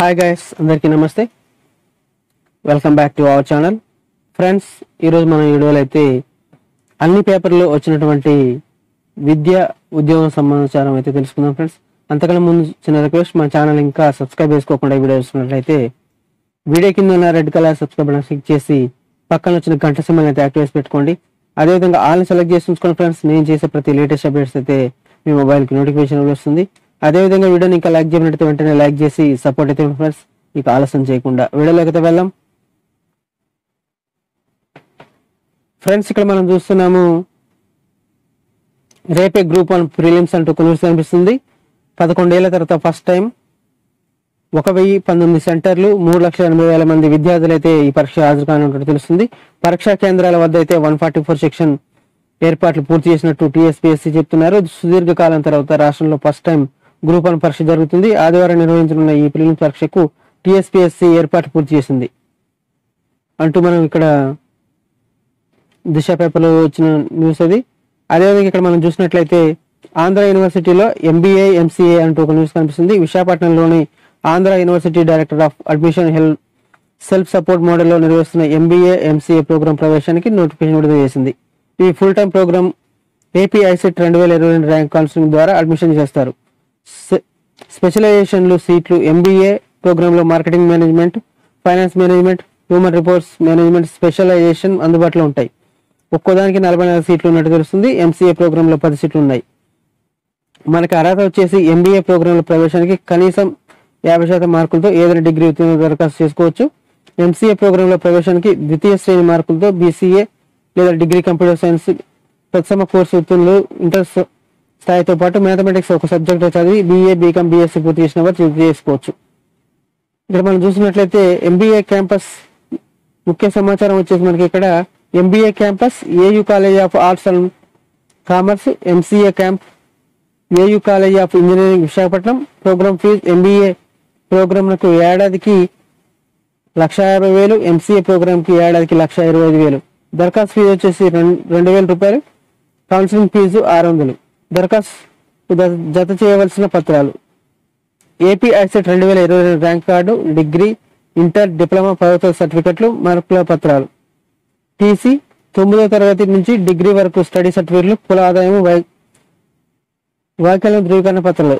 Hi guys, అందరికీ నమస్తే. Welcome back to our channel friends. ఈరోజు మనం ఈ వీడియోలో అయితే అన్ని పేపర్లో వచ్చినటువంటి విద్య ఉద్యోగం సమాచారం అయితే తెలుసుకుందాం ఫ్రెండ్స్. అంతకన్నా ముందు చిన్న రిక్వెస్ట్, మన ఛానల్ ఇంకా సబ్స్క్రైబ్ చేసుకోకుండా ఈ వీడియో చూస్తున్నట్లయితే వీడియో కింద ఉన్న red colour subscribe button click చేసి పక్కన వచ్చిన గంట సింబల్ అయితే యాక్టివేట్ పెట్టుకోండి. అదేవిధంగా ఆల్ సెలెక్ట్ చేసి ఉంచుకోండి ఫ్రెండ్స్. నేను చేసే ప్రతి లేటెస్ట్ అప్డేట్స్ అయితే మీ మొబైల్కి నోటిఫికేషన్ వస్తుంది. అదేవిధంగా వీడియోని ఇంకా లైక్ చేయనట్లయితే వెంటనే లైక్ చేసి సపోర్ట్ అయితే ఫ్రెండ్స్. మీకు ఆలస్యం చేయకుండా వీడియోలోకి వెళ్దాం ఫ్రెండ్స్. ఇక్కడ మనం చూస్తున్నాము రేపే గ్రూప్ 1 ప్రిలిమ్స్ అంటూ కొలుసు కనిపిస్తుంది. 11 ఏళ్ల తర్వాత ఫస్ట్ టైం 1019 సెంటర్లు 3,80,000 మంది విద్యార్థులు అయితే ఈ పరీక్ష హాజరు కానున్నట్టు తెలుస్తుంది. పరీక్షా కేంద్రాల వద్ద అయితే 144 సెక్షన్ ఏర్పాట్లు పూర్తి చేసినట్టు TSPSC చెప్తున్నారు. సుదీర్ఘకాలం తర్వాత రాష్ట్రంలో ఫస్ట్ టైం గ్రూప్ 1 పరీక్ష జరుగుతుంది. ఆదివారం నిర్వహించనున్న ఈ ప్రిలిమ్స్ పరీక్షకు TSPSC ఏర్పాటు పూర్తి చేసింది అంటూ మనం ఇక్కడ దిశ పేపర్లో వచ్చిన న్యూస్ అది. అదేవిధంగా ఇక్కడ మనం చూసినట్లయితే ఆంధ్ర యూనివర్సిటీలో MBA MCA అంటూ ఒక న్యూస్ కనిపిస్తుంది. విశాఖపట్నంలోని Andhra university director of admission self support మోడల్లో నిర్వహిస్తున్న MBA MCA ప్రోగ్రాం ప్రవేశానికి నోటిఫికేషన్ విడుదల చేసింది. ఈ full time programme APICT 2022 rank counselling ద్వారా అడ్మిషన్ చేస్తారు. స్పెషలైజేషన్లు సీట్లు MBA ప్రోగ్రాంలో marketing management, finance management, human reports management specialisation అందుబాటులో ఉంటాయి. ఒక్కోదానికి 44 సీట్లు ఉన్నట్టు తెలుస్తుంది. MCA ప్రోగ్రాంలో 10 సీట్లు ఉన్నాయి. మనకి అర్హత వచ్చేసి MBA ప్రోగ్రాంలో ప్రవేశానికి కనీసం 50% మార్కులతో ఏదైనా డిగ్రీ ఉత్తీర్ణత దరఖాస్తు చేసుకోవచ్చు. MCA ప్రోగ్రాంలో ప్రవేశానికి ద్వితీయ శ్రేణి మార్కులతో BCA లేదా డిగ్రీ కంప్యూటర్ సైన్స్ ప్రథమ కోర్సు ఉత్తీర్ణులు ఇంటర్ స్థాయితో పాటు మ్యాథమెటిక్స్ ఒక సబ్జెక్ట్ చదివి BA BCom BSc పూర్తి చేసిన వారు చేసుకోవచ్చు. ఇక్కడ మనం చూసినట్లయితే MBA క్యాంపస్ ముఖ్య సమాచారం వచ్చేసి మనకి ఇక్కడ MBA campus AU college of arts and commerce, MCA camp AU college of engineering Visakhapatnam. Programme fee MBA ప్రోగ్రాంకు ఏడాదికి 1,50,000, MCA ప్రోగ్రాంకి ఏడాదికి 1,25,000. దరఖాస్తు ఫీజు వచ్చేసి 2,000 రూపాయలు, కౌన్సిలింగ్ ఫీజు 600. దరఖాస్తు జత చేయవలసిన పత్రాలు APICT 2022 rank card, degree, inter, diploma, పదోతరగతి సర్టిఫికెట్లు, మార్కుల పత్రాలు, TC, 9వ తరగతి నుంచి డిగ్రీ వరకు స్టడీ సర్టిఫికెట్లు, కుల ఆదాయము, వైకల్యం ధృవీకరణ పత్రాలు.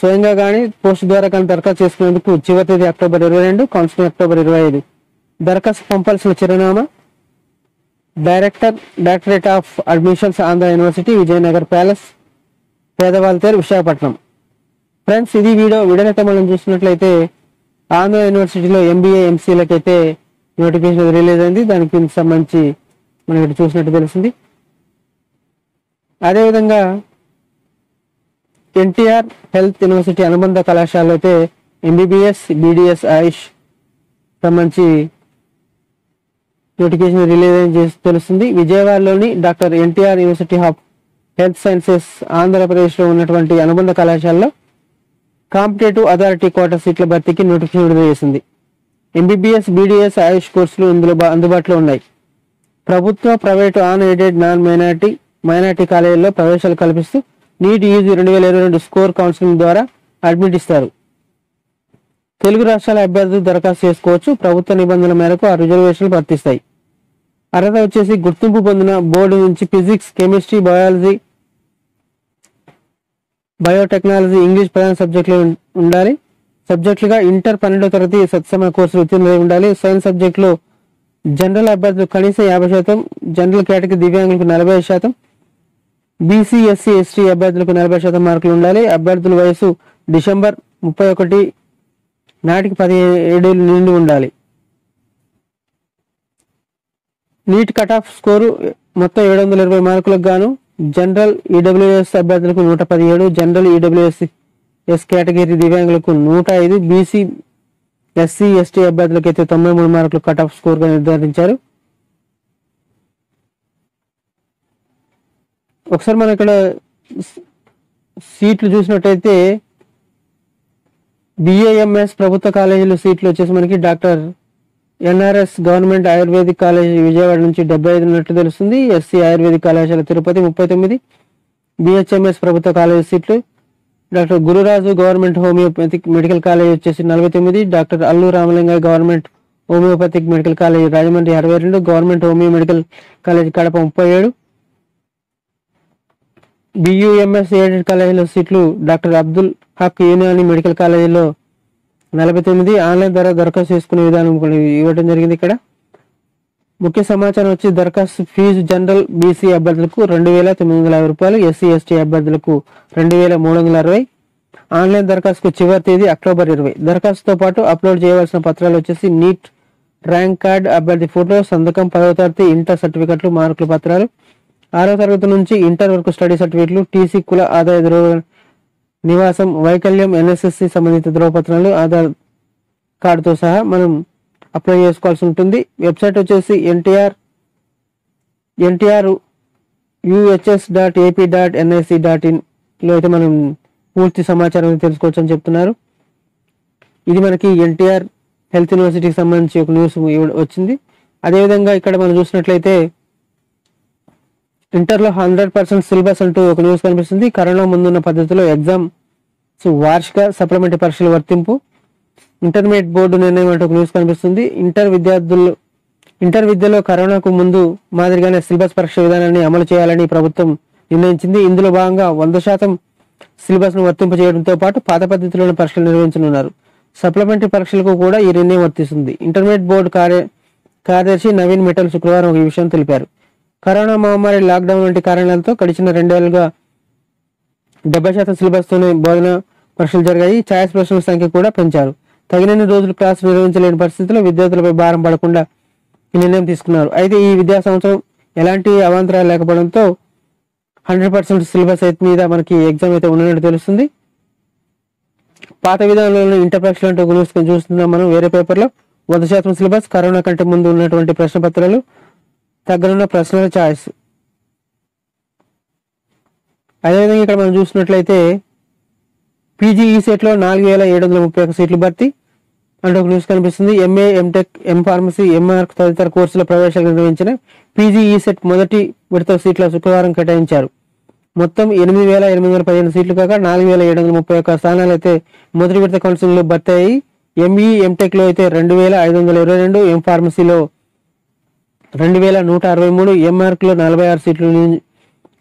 స్వయంగా కానీ పోస్ట్ ద్వారా కానీ దరఖాస్తు చేసుకునేందుకు చివరి తేదీ October 22, కౌన్సిలింగ్ October 25. దరఖాస్తు పంపాల్సిన చిరునామా directorate of admissions Andhra university, Vijayanagar palace, పేదవాళ్ళ తేరు, విశాఖపట్నం. ఫ్రెండ్స్ ఇది వీడియోనైతే మనం చూసినట్లయితే ఆంధ్ర యూనివర్సిటీలో MBA MCAలకు అయితే నోటిఫికేషన్ రిలీజ్ అయింది. దానికి సంబంధించి మనం ఇక్కడ చూసినట్టు తెలిసింది. అదేవిధంగా NTR హెల్త్ యూనివర్సిటీ అనుబంధ కళాశాలలో అయితే MBBS BDS ఆయుష్ సంబంధించి నోటిఫికేషన్ రిలీజ్ చేసి తెలుస్తుంది. విజయవాడలోని doctor NTR university of health sciences ఆంధ్రప్రదేశ్లో ఉన్నటువంటి అనుబంధ కళాశాలలో కాంపిటేటివ్ అథారిటీ కోటా సీట్ల భర్తీకి నోటిఫికేషన్ విడుదల చేసింది. MBBS BDS ఆయుష్ కోర్సులు ఇందులో అందుబాటులో ఉన్నాయి. ప్రభుత్వ, ప్రైవేటు, అన్ ఎయిడెడ్, మైనార్టీ కాలేజీల్లో ప్రవేశాలు కల్పిస్తూ NEET UG 2022 స్కోర్ కౌన్సిలింగ్ ద్వారా అడ్మిట్ ఇస్తారు. తెలుగు రాష్ట్రాల అభ్యర్థులు దరఖాస్తు చేసుకోవచ్చు. ప్రభుత్వ నిబంధనల మేరకు ఆ రిజర్వేషన్లు వర్తిస్తాయి. అర్హత వచ్చేసి గుర్తింపు పొందిన బోర్డు నుంచి physics, chemistry, biology, biotechnology, English ప్రధాన సబ్జెక్టులు ఉండాలి. సబ్జెక్టులుగా ఇంటర్ 12వ తరగతి సత్సమ కోర్సులు ఉత్తీర్ణులై ఉండాలి. సైన్స్ సబ్జెక్టులో జనరల్ అభ్యర్థులు కనీసం 50%, జనరల్ కేటగిరీ దివ్యాంగులకు 40%, BC SC ST అభ్యర్థులకు 40% మార్కులు ఉండాలి. అభ్యర్థుల వయసు December 31 నాటికి 17 ఏళ్ళు నిండి ఉండాలి. NEET కట్ ఆఫ్ స్కోరు మొత్తం 720 మార్కులకు గాను జనరల్ EWS అభ్యర్థులకు 117, జనరల్ EWS కేటగిరీ దివ్యాంగులకు 105, BC SC ST అభ్యర్థులకు అయితే 93 మార్కులు కట్ ఆఫ్ స్కోర్గా నిర్ధారించారు. ఒకసారి మనం ఇక్కడ సీట్లు చూసినట్టయితే BAMS ప్రభుత్వ కాలేజీలో సీట్లు వచ్చేసి మనకి doctor NRS government ayurvedic college Vijayawada నుంచి 75 ఉన్నట్టు తెలుస్తుంది. SC ఆయుర్వేదిక్ కళాశాల తిరుపతి 39, BHMS ప్రభుత్వ కాలేజీ సీట్లు doctor Gururaju government homoeopathic medical college వచ్చేసి 49, doctor Allu Ramalingaiah government homoeopathic medical college Rajahmundry 62, government homeo medical college Kadapa 37. BUMS aided కాలేజీలో సీట్లు డాక్టర్ అబ్దుల్ హక్ యూనియాని మెడికల్ కాలేజీలో 49. ఆన్లైన్ ద్వారా దరఖాస్తు చేసుకునే విధానం ఇవ్వడం జరిగింది. ఇక్కడ ముఖ్య సమాచారం వచ్చి దరఖాస్తు ఫీజు జనరల్ బీసీ అభ్యర్థులకు 2,950 రూపాయలు, ఎస్సీ ఎస్టీ అభ్యర్థులకు 2,360. ఆన్లైన్ దరఖాస్తుకు చివరి తేదీ అక్టోబర్ 20. దరఖాస్తుతో పాటు అప్లోడ్ చేయవలసిన పత్రాలు వచ్చేసి నీట్ ర్యాంక్ కార్డ్, అభ్యర్థి ఫోటో, సంతకం, 10వ తరగతి ఇంటర్ సర్టిఫికెట్లు, మార్కుల పత్రాలు, 6వ తరగతి నుంచి ఇంటర్ వరకు స్టడీ సర్టిఫికెట్లు, టీసీ, కుల, ఆదాయ ధృవ, నివాసం, వైకల్యం, ఎన్ఎస్ఎస్సి సంబంధిత ధృవపత్రాలు ఆధార్ కార్డుతో సహా మనం అప్లై చేసుకోవాల్సి ఉంటుంది. వెబ్సైట్ వచ్చేసి NTR uhs.ap.nic.inలో అయితే మనం పూర్తి సమాచారం తెలుసుకోవచ్చు అని చెప్తున్నారు. ఇది మనకి NTR హెల్త్ యూనివర్సిటీకి సంబంధించి ఒక న్యూస్ వచ్చింది. అదేవిధంగా ఇక్కడ మనం చూసినట్లయితే ఇంటర్లో 100% సిలబస్ అంటూ ఒక న్యూస్ కనిపిస్తుంది. కరోనా ముందున్న పద్ధతిలో ఎగ్జామ్స్ వార్షిక సప్లిమెంటరీ పరీక్షల వర్తింపు, ఇంటర్మీడియట్ బోర్డు నిర్ణయం అంటూ ఒక న్యూస్ కనిపిస్తుంది. ఇంటర్ విద్యలో కరోనాకు ముందు మాదిరిగానే సిలబస్ పరీక్ష విధానాన్ని అమలు చేయాలని ప్రభుత్వం నిర్ణయించింది. ఇందులో భాగంగా 100% సిలబస్ ను వర్తింపజేయడంతో పాటు పాత పద్ధతిలోని పరీక్షలు నిర్వహించనున్నారు. సప్లిమెంటరీ పరీక్షలకు కూడా ఈ నిర్ణయం వర్తిస్తుంది. ఇంటర్మీడియట్ బోర్డు కార్యదర్శి నవీన్ మిట్టల్ శుక్రవారం ఒక విషయం తెలిపారు. కరోనా మహమ్మారి, లాక్డౌన్ వంటి కారణాలతో గడిచిన 2 ఏళ్లుగా 70% సిలబస్ తోనే బోధన పరీక్షలు జరిగాయి. ఛాయిస్ ప్రశ్నల సంఖ్య కూడా పెంచారు. తగినన్ని రోజులు క్లాసులు నిర్వహించలేని పరిస్థితుల్లో విద్యార్థులపై భారం పడకుండా ఈ నిర్ణయం తీసుకున్నారు. అయితే ఈ విద్యా సంవత్సరం ఎలాంటి అవాంతరాలు లేకపోవడంతో 100% సిలబస్ అయితే మీద మనకి ఎగ్జామ్ అయితే ఉన్నట్టు తెలుస్తుంది. పాత విధానంలో ఇంటర్ పరీక్షలు అంటే ఒక న్యూస్ చూస్తున్నాం మనం. వేరే పేపర్లో 100% సిలబస్, కరోనా కంటే ముందు ఉన్నటువంటి ప్రశ్న పత్రాలు, తగ్గనున్న ప్రశ్నల ఛాయిస్. అదేవిధంగా ఇక్కడ మనం చూసినట్లయితే పీజీఈ సెట్లో 4,731 సీట్లు భర్తీ అంటే ఒక న్యూస్ కనిపిస్తుంది. ఎంఏ, ఎంటెక్, ఎంఫార్మసీ, ఎంఆర్క్ తదితర కోర్సుల ప్రవేశాలు నిర్వహించిన పీజీఈ సెట్ మొదటి విడత సీట్ల శుక్రవారం కేటాయించారు. మొత్తం 8,815 సీట్లు కాగా 4,731 స్థానాలు అయితే మొదటి విడత కౌన్సిలింగ్లో భర్తీ అయ్యి, ఎంఈ, ఎంటెక్లో అయితే 2,522, ఎంఫార్మసీలో 2,163, ఎంఆర్క్లో 46 సీట్లు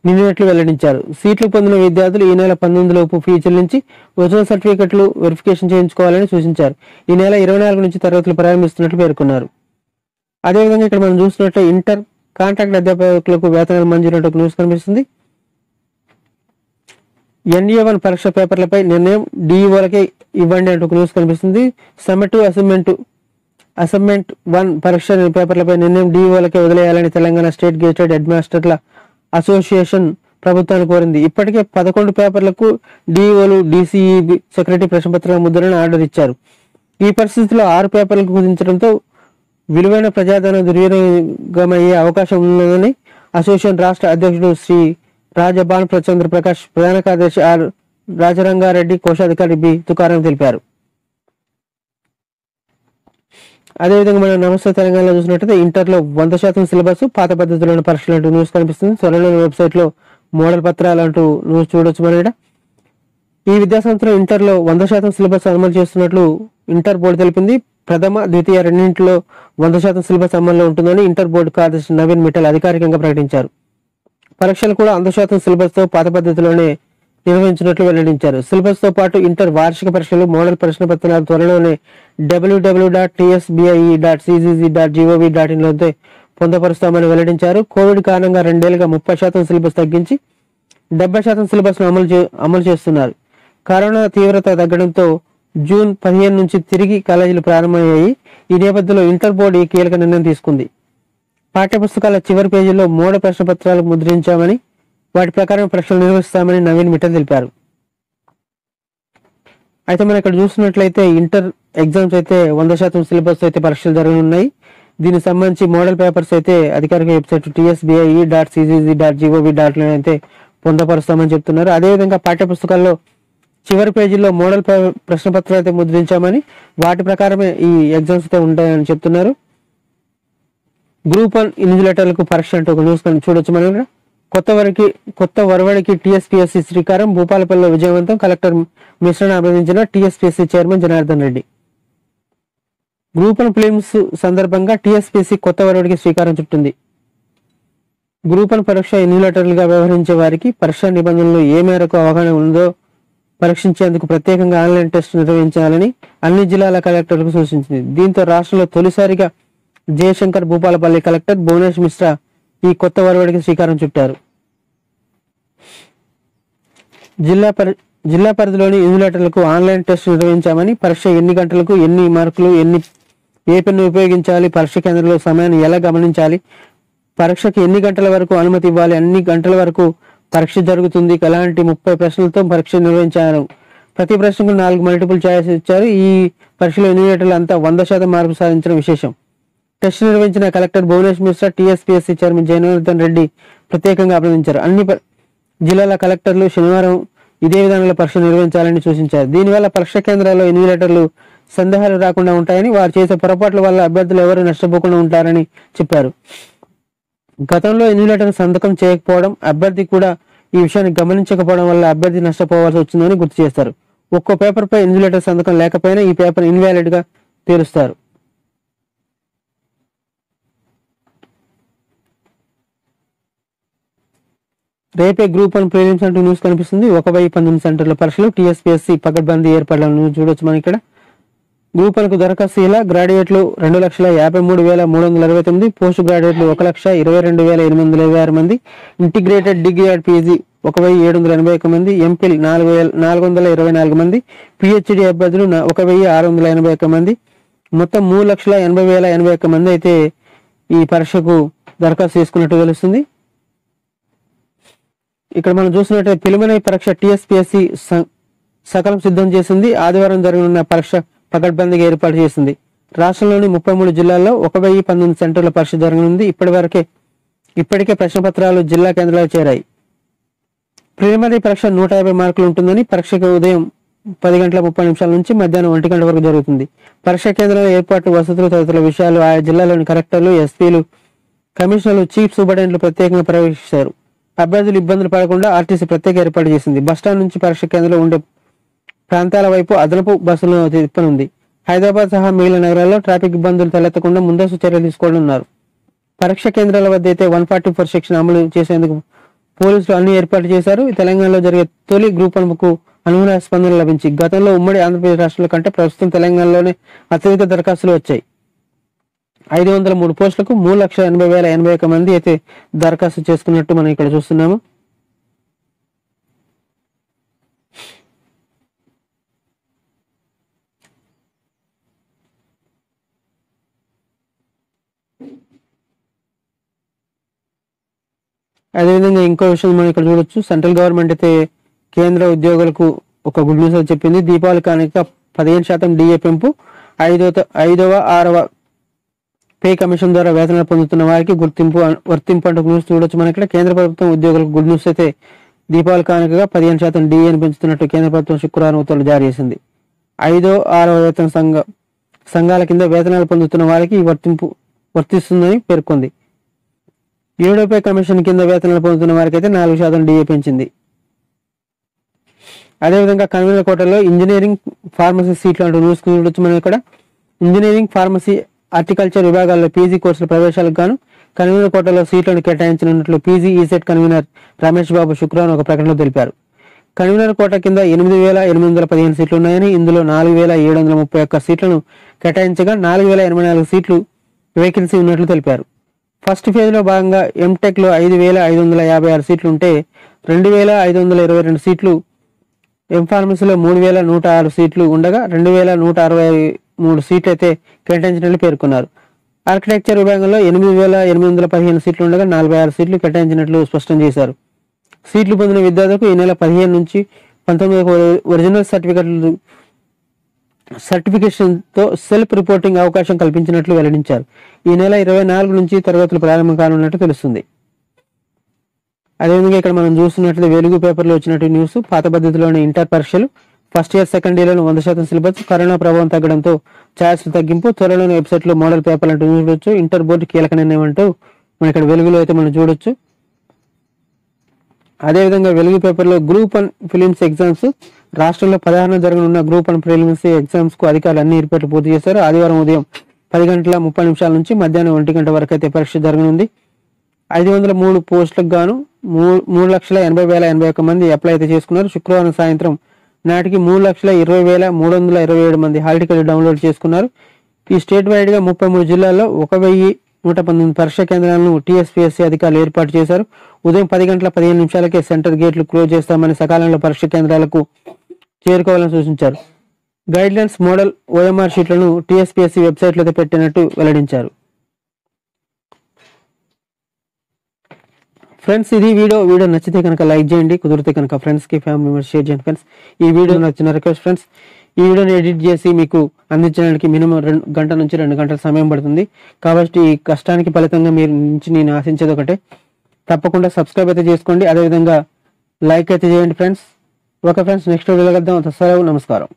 నిన్నట్లు వెల్లడించారు. సీట్లు పొందిన విద్యార్థులు ఈ నెల 19 లోపు ఫీ చెల్లించి ఒరిజినల్ సర్టిఫికెట్లు వెరిఫికేషన్ చేయించుకోవాలని సూచించారు. ఈ నెల 24 నుంచి తరగతులు ప్రారంభిస్తున్నట్లు పేర్కొన్నారు. అదేవిధంగా ఇక్కడ మనం చూసినట్లయితే ఇంటర్ కాంట్రాక్ట్ అధ్యాపకులకు వేతనాలు మంజూరు ఒక న్యూస్ కనిపిస్తుంది. NA1 పరీక్ష పేపర్లపై నిర్ణయం DEఓలకే ఇవ్వండి అంటూ ఒక న్యూస్ కనిపిస్తుంది. సెమెట్, అసెస్మెంట్ 1 పరీక్ష పేపర్లపై నిర్ణయం DEఓలకే వదిలేయాలని తెలంగాణ స్టేట్ గెజిటెడ్ హెడ్ మాస్టర్ల అసోసియేషన్ ప్రభుత్వాన్ని కోరింది. ఇప్పటికే 11 పేపర్లకు DEఓలు, DCE సెక్రటరీ ప్రశ్నపత్రాల ముద్రణ ఆర్డర్ ఇచ్చారు. ఈ పరిస్థితిలో 6 పేపర్లకు కుదించడంతో విలువైన ప్రజాధనం దుర్వినియోగమయ్యే అవకాశం ఉన్నదని అసోసియేషన్ రాష్ట్ర అధ్యక్షుడు శ్రీ రాజభాన్ ప్రచంద్ర ప్రకాష్, ప్రధాన కార్యదర్శి R రాజరంగారెడ్డి, కోశాధికారి B తుకారం తెలిపారు. అదేవిధంగా మనం నమస్తే తెలంగాణలో చూసినట్లయితే ఇంటర్లో 100% సిలబస్, పాత పద్ధతిలోని పరీక్షలు అంటూ న్యూస్ కనిపిస్తుంది. త్వరలో వెబ్సైట్లో మోడల్ పత్రాలు అంటూ న్యూస్ చూడొచ్చు మనం. ఈ విద్యా సంవత్సరం ఇంటర్లో 100% సిలబస్ అమలు చేస్తున్నట్లు ఇంటర్ బోర్డు తెలిపింది. ప్రథమ, ద్వితీయ రెండింటిలో 100% సిలబస్ అమల్లో ఉంటుందని ఇంటర్ బోర్డు కార్యదర్శి నవీన్ మిట్టల్ అధికారికంగా ప్రకటించారు. పరీక్షలు కూడా 100% సిలబస్తో పాత పద్ధతిలోనే నిర్వహించినట్లు వెల్లడించారు. సిలబస్తో పాటు ఇంటర్ వార్షిక పరీక్షలు, మోడల్ ప్రశ్న పత్రాలు త్వరలోనే www.tsbii.ccc.gov.in లో పొందపరుస్తామని వెల్లడించారు. కోవిడ్ కారణంగా 2 ఏళ్లుగా 30% సిలబస్ తగ్గించి 70% సిలబస్ను అమలు చేస్తున్నారు. కరోనా తీవ్రత తగ్గడంతో జూన్ 15 నుంచి తిరిగి కాలేజీలు ప్రారంభమయ్యాయి. ఈ నేపథ్యంలో ఇంటర్ బోర్డు ఈ కీలక నిర్ణయం తీసుకుంది. పాఠ్యపుస్తకాల చివరి పేజీల్లో మోడల్ ప్రశ్న పత్రాలు ముద్రించామని, వాటి ప్రకారం పరీక్షలు నిర్వహిస్తామని నవీన్ మిట్టల్ తెలిపారు. అయితే మనం ఇక్కడ చూసినట్లయితే ఇంటర్ ఎగ్జామ్స్ అయితే 100% సిలబస్ అయితే పరీక్షలు జరగనున్నాయి. దీనికి సంబంధించి మోడల్ పేపర్స్ అయితే అధికారిక వెబ్సైట్ tsbii.ccc.gov.in అయితే పొందపరుస్తామని చెప్తున్నారు. అదేవిధంగా పాఠ్యపుస్తకాల్లో చివరి పేజీల్లో మోడల్ ప్రశ్నపత్రాలు అయితే ముద్రించామని, వాటి ప్రకారమే ఈ ఎగ్జామ్స్ అయితే ఉంటాయని చెప్తున్నారు. గ్రూప్ 1 ఇన్విజిలేటర్లకు పరీక్ష అంటే ఒక న్యూస్ చూడొచ్చు మనం. కొత్త వరవడికి టీఎస్పీఎస్సీ శ్రీకారం భూపాలపల్లిలో విజయవంతం. కలెక్టర్ మిశ్రను అభినందించిన TSPSC chairman Janardhan Reddy. Group one prelims సందర్భంగా టీఎస్పీఎస్సీ కొత్త వరవడికి శ్రీకారం చుట్టింది. గ్రూప్ వన్ పరీక్ష ఎన్యూలేటర్లు గా వ్యవహరించే వారికి పరీక్ష నిబంధనలు ఏ మేరకు అవగాహన ఉందో పరీక్షించేందుకు ప్రత్యేకంగా ఆన్లైన్ టెస్ట్ నిర్వహించాలని అన్ని జిల్లాల కలెక్టర్లకు సూచించింది. దీంతో రాష్ట్రంలో తొలిసారిగా జయశంకర్ భూపాలపల్లి కలెక్టర్ భువనేష్ మిశ్రా ఈ కొత్త వరవడికి శ్రీకారం చుట్టారు. జిల్లా పరిధిలోని ఎన్యూలేటర్లకు ఆన్లైన్ టెస్ట్ నిర్వహించామని, పరీక్ష ఎన్ని గంటలకు, ఎన్ని మార్కులు, ఏ పెన్ను ఉపయోగించాలి, పరీక్ష కేంద్రంలో సమయాన్ని ఎలా గమనించాలి, పరీక్షకు ఎన్ని గంటల వరకు అనుమతి ఇవ్వాలి, అన్ని గంటల వరకు పరీక్ష జరుగుతుంది, అలాంటి 30 ప్రశ్నలతో పరీక్ష నిర్వహించారు. ప్రతి ప్రశ్నకు 4 మల్టిపుల్ ఛాయిస్ ఇచ్చారు. ఈ పరీక్షలో ఎన్యూలేటర్లు అంతా 100% మార్పు సాధించడం విశేషం. టెస్ట్ నిర్వహించిన collector Bhuvanesh Mishra, TSPSC chairman Janardhan Reddy ప్రత్యేకంగా అభినందించారు. అన్ని జిల్లాల కలెక్టర్లు శనివారం ఇదే విధానంలో పరీక్ష నిర్వహించాలని సూచించారు. దీనివల్ల పరీక్ష కేంద్రాల్లో ఎన్యూలేటర్లు సందేహాలు రాకుండా ఉంటాయని, వారు చేసే పొరపాట్ల వల్ల అభ్యర్థులు ఎవరు నష్టపోకుండా ఉంటారని చెప్పారు. గతంలో ఎన్యూలేటర్ సంతకం చేయకపోవడం, అభ్యర్థి కూడా ఈ విషయాన్ని గమనించకపోవడం వల్ల అభ్యర్థి నష్టపోవాల్సి వచ్చిందని గుర్తు చేస్తారు. ఒక్కో పేపర్ పై ఎన్యూలేటర్ సంతకం లేకపోయినా ఈ పేపర్ ఇన్వాలిడ్ గా తేలుస్తారు. రేపే గ్రూప్ 1 ప్రిలిమ్స్ అంటూ న్యూస్ కనిపిస్తుంది. 119 సెంటర్ల పరీక్షలు టీఎస్పీఎస్సీ పకడ్బందీ ఏర్పడాలను చూడొచ్చు. మనం ఇక్కడ గ్రూప్ 1 కు దరఖాస్తుల గ్రాడ్యుయేట్లు 2,53,329, పోస్ట్ గ్రాడ్యుయేట్లు 1,22,826 మంది, ఇంటిగ్రేటెడ్ డిగ్రీ ఆర్ పీజీ 1,781 మంది, ఎంపిల్ 4,424 మంది, పిహెచ్డి అభ్యర్థులు 1,681 మంది, మొత్తం 3,80,081 మంది అయితే ఈ పరీక్షకు దరఖాస్తు చేసుకున్నట్టు తెలుస్తుంది. ఇక్కడ మనం చూసినట్లయితే ప్రిలిమినరీ పరీక్ష టీఎస్పీఎస్సీ సకలం సిద్ధం చేసింది. ఆదివారం జరగనున్న పరీక్ష పకడ్బందీగా ఏర్పాటు చేసింది. రాష్ట్రంలోని 33 జిల్లాల్లో 1,019 సెంటర్ల పరీక్ష జరగనుంది. ఇప్పటికే ప్రశ్న పత్రాలు జిల్లా కేంద్రాలకు చేరాయి. ప్రిలిమినరీ పరీక్ష 150 మార్కులు ఉంటుందని, పరీక్షకు ఉదయం 10:30 నుంచి మధ్యాహ్నం 1 గంట వరకు జరుగుతుంది. పరీక్ష కేంద్రాల ఏర్పాటు, వసతులు తదితర విషయాలు ఆయా జిల్లాలోని కలెక్టర్లు, ఎస్పీలు, కమిషనర్లు, చీఫ్ సూపరింటెండెంట్లు ప్రత్యేకంగా పర్యవేక్షిస్తారు. అభ్యర్థులు ఇబ్బందులు పడకుండా ఆర్టీసీ ప్రత్యేక ఏర్పాటు చేసింది. బస్టాండ్ నుంచి పరీక్ష కేంద్రంలో ఉండే ప్రాంతాల వైపు అదనపు బస్సులను తిప్పనుంది. హైదరాబాద్ సహా మిగిలిన నగరాల్లో ట్రాఫిక్ ఇబ్బందులు తలెత్తకుండా ముందస్తు చర్యలు తీసుకోనున్నారు. పరీక్ష కేంద్రాల వద్ద అయితే 144 సెక్షన్ అమలు చేసేందుకు పోలీసులు అన్ని ఏర్పాట్లు చేశారు. తెలంగాణలో జరిగే తొలి గ్రూప్ 1 కు అనుకూల స్పందన లభించి గతంలో ఉమ్మడి ఆంధ్రప్రదేశ్ రాష్ట్రాల కంటే ప్రస్తుతం తెలంగాణలోనే అత్యధిక దరఖాస్తులు వచ్చాయి. 503 పోస్టులకు 3,80,081 మంది అయితే దరఖాస్తు చేసుకున్నట్టు మనం ఇక్కడ చూస్తున్నాము. అదేవిధంగా ఇంకో విషయం మనం ఇక్కడ చూడొచ్చు. సెంట్రల్ గవర్నమెంట్ అయితే కేంద్ర ఉద్యోగులకు ఒక గుడ్ న్యూస్ అని చెప్పింది. దీపావళి కానుక 15% డిఏ పెంపు, 5వ, 6వ పే కమిషన్ ద్వారా వేతనాలు పొందుతున్న వారికి వర్తింపు అంటూ న్యూస్ చూడొచ్చు. మనం ఇక్కడ కేంద్ర ప్రభుత్వం ఉద్యోగులకు గుడ్ న్యూస్ అయితే దీపావళి కానుకగా 15% డిఏని పెంచుతున్నట్టు కేంద్ర ప్రభుత్వం శుక్రవారం ఉత్తర్వులు జారీ చేసింది. 5వ, 6వ వేతన సంఘాల కింద వేతనాలు పొందుతున్న వారికి ఈ వర్తిస్తుందని పేర్కొంది. 7వ పే కమిషన్ కింద వేతనాలు పొందుతున్న వారికి అయితే 4% డిఏ పెంచింది. అదేవిధంగా కన్వీనర్ కోటలో ఇంజనీరింగ్, ఫార్మసీ సీట్లు అంటూ న్యూస్ చూడొచ్చు. మనం ఇక్కడ ఇంజనీరింగ్, ఫార్మసీ, హార్టికల్చర్ విభాగాల్లో పీజీ కోర్సుల ప్రవేశాలకు గాను కన్వీనర్ కోటలో సీట్లను కేటాయించనున్నట్లు PG ECET convener Ramesh Babu శుక్రవారం ఒక ప్రకటనలో తెలిపారు. కన్వీనర్ కోట కింద 8,815 సీట్లు ఉన్నాయని, ఇందులో 4,731 సీట్లను కేటాయించగా 4,084 సీట్లు వేకెన్సీ ఉన్నట్లు తెలిపారు. ఫస్ట్ ఫేజ్ లో భాగంగా ఎంటెక్ లో 5,556 సీట్లు ఉంటే, 2,522 సీట్లు, ఎంఫార్మసీలో 3,106 సీట్లు ఉండగా 2,163 సీట్లు అయితే కేటాయించినట్లు పేర్కొన్నారు. ఆర్కిటెక్చర్ విభాగంలో 8,815 సీట్లు ఉండగా 46 సీట్లు కేటాయించినట్లు స్పష్టం చేశారు. సీట్లు పొందిన విద్యార్థులకు ఈ నెల 15 నుంచి 19 ఒరిజినల్ సర్టిఫికేషన్తో సెల్ఫ్ రిపోర్టింగ్ అవకాశం కల్పించినట్లు వెల్లడించారు. ఈ నెల 24 నుంచి తరగతులు ప్రారంభం కానున్నట్టు తెలుస్తుంది. అదేవిధంగా ఇక్కడ మనం చూస్తున్నట్లు వెలుగు పేపర్లో వచ్చినట్టు న్యూస్. పాత పద్ధతిలోని ఇంటర్ పరీక్షలు ఫస్ట్ ఇయర్, సెకండ్ ఇయర్లో 100% సిలబస్, కరోనా ప్రభావం తగ్గడంతో ఛాయిస్ తగ్గింపు, త్వరలోని వెబ్సైట్లో మోడల్ పేపర్లు అంటూ చూడొచ్చు. ఇంటర్ బోర్డు కీలక నిర్ణయం అంటూ మనం ఇక్కడ వెలుగులో అయితే మనం చూడొచ్చు. అదే విధంగా వెలుగు పేపర్ లో గ్రూప్ 1 ఫిలిమ్స్ ఎగ్జామ్స్ రాష్ట్రంలో 16న జరగనున్న గ్రూప్ 1 ప్రిలిమ్స్ ఎగ్జామ్స్ కు అధికారులు అన్ని ఏర్పాట్లు పూర్తి చేశారు. ఆదివారం ఉదయం 10:30 నుంచి మధ్యాహ్నం 1 గంట వరకు అయితే పరీక్ష జరగనుంది. 503 పోస్టులకు గాను 3,80,081 మంది అప్లై అయితే చేసుకున్నారు. శుక్రవారం సాయంత్రం నాటికి 3,20,327 మంది హాల్ టికెట్ డౌన్లోడ్ చేసుకున్నారు. ఈ స్టేట్ వైడ్ గా 33 జిల్లాల్లో 1,119 పరీక్షా కేంద్రాలను టీఎస్పీఎస్సీ అధికారులు ఏర్పాటు చేశారు. ఉదయం 10:15 సెంటర్ గేట్లు క్లోజ్ చేస్తామని సకాలంలో పరీక్ష కేంద్రాలకు చేరుకోవాలని సూచించారు. గైడ్ లైన్స్ మోడల్ ఓఎంఆర్ షీట్లను టీఎస్పీఎస్సీ వెబ్సైట్లో పెట్టినట్టు వెల్లడించారు. ఫ్రెండ్స్ ఇది వీడియో నచ్చితే కనుక లైక్ చేయండి, కుదిరితే కనుక ఫ్రెండ్స్ కి ఫ్యామిలీ మెంబర్స్ షేర్ చేయండి. ఫ్రెండ్స్ ఈ వీడియో నచ్చిన రిక్వెస్ట్ ఫ్రెండ్స్ ఈ వీడియోని ఎడిట్ చేసి మీకు అందించడానికి మినిమం 1 గంట నుంచి 2 గంటల సమయం పడుతుంది. కాబట్టి ఈ కష్టానికి ఫలితంగా మీరు నుంచి నేను ఆశించేది ఒకటే, తప్పకుండా సబ్స్క్రైబ్ అయితే చేసుకోండి, అదేవిధంగా లైక్ అయితే చేయండి ఫ్రెండ్స్. ఓకే ఫ్రెండ్స్, నెక్స్ట్ వీడియోలో కలుద్దాం. నమస్కారం.